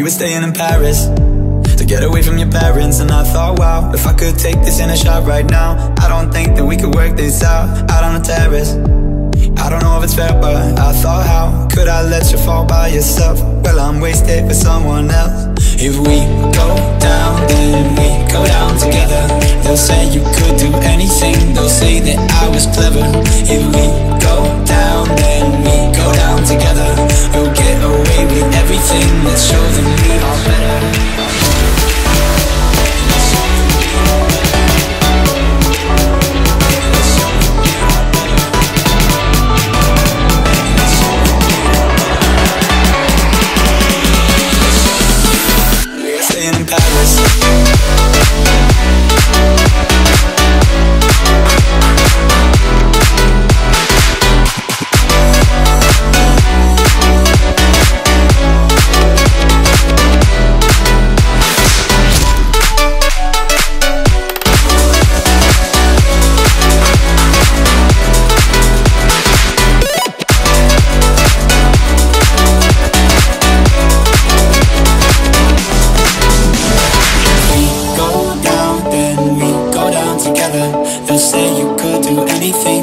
We were staying in Paris to get away from your parents, and I thought, wow, if I could take this in a shot right now, I don't think that we could work this out. Out on the terrace, I don't know if it's fair, but I thought, how could I let you fall by yourself? Well, I'm wasted for someone else. If we go down, then we go down together. They'll say you could do anything, they'll say that I was clever. If we go down, then we go down together. We'll get away with everything, let's show them we are better. They'll say you could do anything.